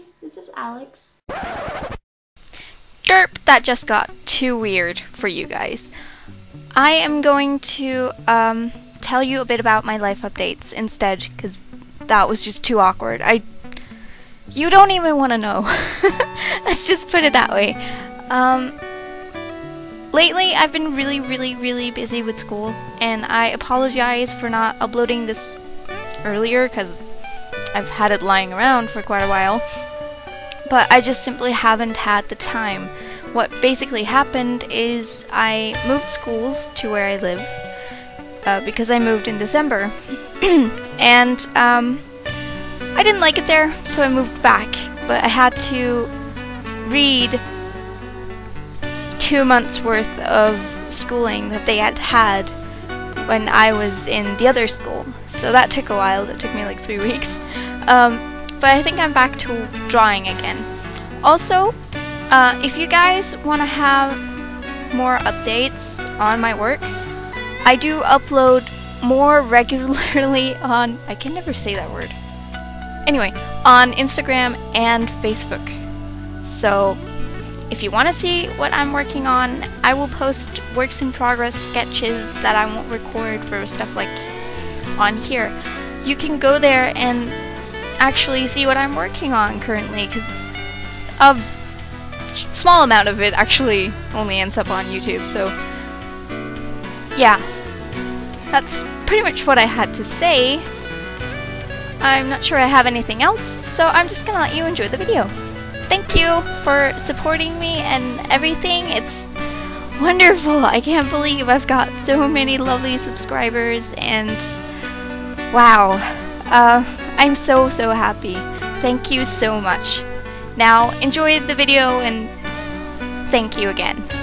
guys, this is Alex. Derp, that just got too weird for you guys. I am going to tell you a bit about my life updates instead, because that was just too awkward. You don't even want to know. Let's just put it that way. Lately, I've been really busy with school, and I apologize for not uploading this earlier, because I've had it lying around for quite a while, but I just simply haven't had the time. What basically happened is I moved schools to where I live, because I moved in December, and I didn't like it there, so I moved back, but I had to read 2 months worth of schooling that they had when I was in the other school. So that took a while, that took me like 3 weeks. But I think I'm back to drawing again. Also, if you guys want to have more updates on my work, I do upload more regularly on, I can never say that word. Anyway, on Instagram and Facebook. So if you want to see what I'm working on, I will post works in progress sketches that I won't record for stuff like on here. You can go there and actually see what I'm working on currently, because a small amount of it actually only ends up on YouTube. So yeah, that's pretty much what I had to say. I'm not sure I have anything else, so I'm just gonna let you enjoy the video. Thank you for supporting me and everything. It's wonderful. I can't believe I've got so many lovely subscribers, and wow, I'm so happy. Thank you so much. Now enjoy the video, and thank you again.